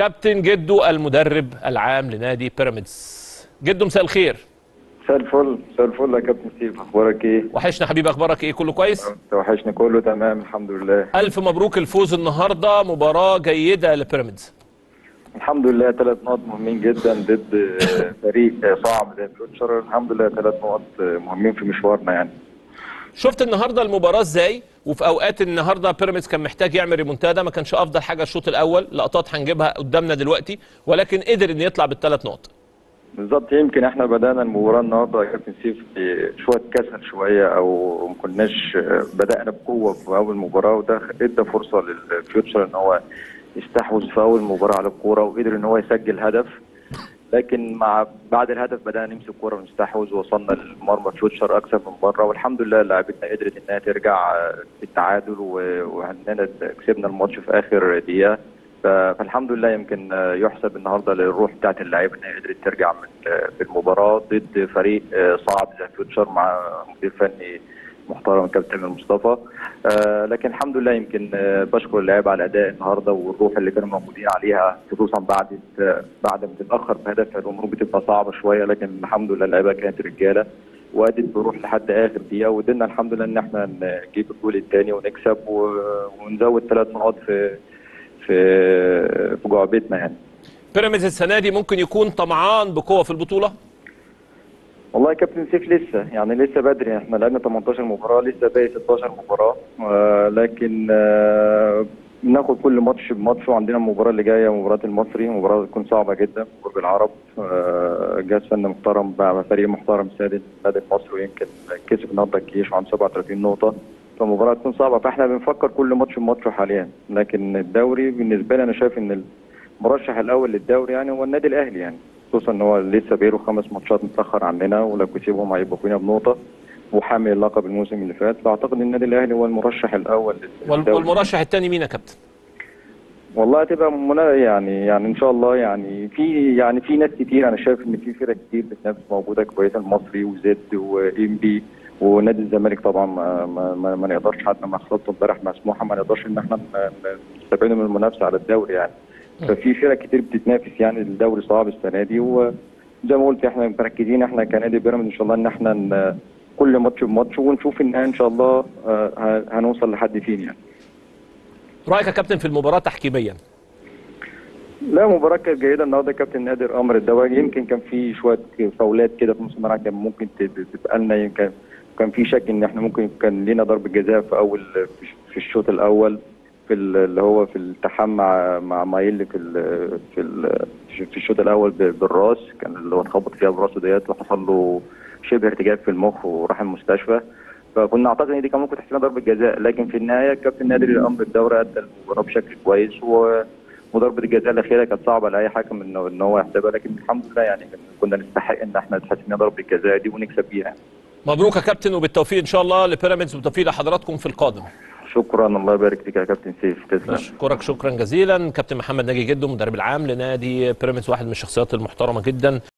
كابتن جدو المدرب العام لنادي بيراميدز. جدو مساء الخير. مساء الفل. مساء الفل يا كابتن سيف، اخبارك ايه؟ وحشنا حبيبي، اخبارك ايه؟ كله كويس؟ انت وحشنا، كله تمام الحمد لله. الف مبروك الفوز النهارده، مباراه جيده لبيراميدز. الحمد لله 3 نقط مهمين جدا ضد فريق صعب زي فيوتشر، الحمد لله 3 نقط مهمين في مشوارنا يعني. شفت النهارده المباراه ازاي؟ وفي اوقات النهارده بيراميدز كان محتاج يعمل ريمونتادا، ما كانش افضل حاجه الشوط الاول، لقطات هنجيبها قدامنا دلوقتي، ولكن قدر انه يطلع بال3 نقط. بالظبط، يمكن احنا بدانا المباراه النهارده يا كابتن سيف شويه كسل شويه، او ما كناش بدانا بقوه في اول مباراه، وده ادى فرصه للفيوتشر ان هو يستحوذ في اول مباراه على الكوره، وقدر ان هو يسجل هدف. لكن مع بعد الهدف بدانا نمسك كوره ونستحوذ، ووصلنا لمرمى فيوتشر اكثر من مره، والحمد لله لاعبتنا قدرت انها ترجع بالتعادل، واننا كسبنا الماتش في اخر دقيقه. فالحمد لله يمكن يحسب النهارده للروح بتاعت اللعيبه انها قدرت ترجع في المباراه ضد فريق صعب زي فيوتشر مع مدير فني محترم كابتن مصطفى. لكن الحمد لله يمكن بشكر اللعيبه على الاداء النهارده والروح اللي كانوا موجودين عليها، خصوصا بعد ما تتاخر بهدف الامور بتبقى صعبه شويه، لكن الحمد لله اللعيبه كانت رجاله وادت بروح لحد اخر دقيقه، وقدرنا الحمد لله ان احنا نجيب الجول الثاني ونكسب ونزود 3 نقاط في جعبتنا يعني. بيراميدز السنه دي ممكن يكون طمعان بقوه في البطوله؟ والله يا كابتن سيف لسه، يعني لسه بدري، احنا لعبنا 18 مباراه، لسه باقي 16 مباراه، لكن بناخد كل ماتش بماتش، وعندنا المباراه اللي جايه مباراه المصري، مباراه تكون صعبه جدا، برج العرب، جهاز فني محترم مع فريق محترم سادس نادي المصري، ويمكن كسب النهارده الجيش وعنده 37 نقطه، فمباراة تكون صعبة، فاحنا بنفكر كل ماتش بماتش حاليا. لكن الدوري بالنسبة لي انا شايف ان المرشح الاول للدوري يعني هو النادي الاهلي، يعني خصوصا ان هو لسه بيرو 5 ماتشات متأخر عننا، ولو كسبهم هيبقوا فينا بنقطة، وحامل اللقب الموسم اللي فات، فاعتقد ان النادي الاهلي هو المرشح الاول للدوري. والمرشح الثاني مين يا كابتن؟ والله هتبقى يعني ان شاء الله، في ناس كتير، انا شايف ان في فرق كتير بتنافس موجودة كويسة، المصري وزد وام بي ونادي الزمالك، طبعا ما نقدرش، حتى مع خسارته امبارح مع سموحه ما نقدرش ان احنا نستبعد من المنافسه على الدوري يعني. ففي فرق كتير بتتنافس يعني، الدوري صعب السنه دي، وزي ما قلت احنا مركزين احنا كنادي بيراميدز ان شاء الله ان احنا كل ماتش بماتش، ونشوف ان شاء الله هنوصل لحد فين يعني. رايك يا كابتن في المباراه تحكيميا؟ لا، مباراة كانت جيدة النهارده كابتن نادر، امر الدوري، يمكن كان في شوية فاولات كده في نص الملعب كان ممكن تبقى لنا، يمكن كان في شك ان احنا ممكن كان لينا ضربه جزاء في اول في الشوط الاول، في اللي هو في التحام مع مايل في الشوط الاول بالراس، كان اللي هو اتخبط فيها براسه ديت، وحصل له شبه ارتجاج في المخ وراح المستشفى، فكنا اعتقد ان دي كان ممكن تحصل لنا ضربه جزاء، لكن في النهايه كابتن نادر الامر الدوري ادى المباراه بشكل كويس، وضربه الجزاء الاخيره كانت صعبه لاي حكم ان هو يحسبها، لكن الحمد لله يعني كنا نستحق ان احنا نتحسن ضربه الجزاء دي ونكسب بيها. مبروك يا كابتن، وبالتوفيق ان شاء الله لبيراميدز، وبالتوفيق لحضراتكم في القادم. شكرا، الله يبارك فيك يا كابتن سيف، تسلم. اشكرك شكرا جزيلا كابتن محمد ناجي جدو، مدرب العام لنادي بيراميدز، واحد من الشخصيات المحترمه جدا.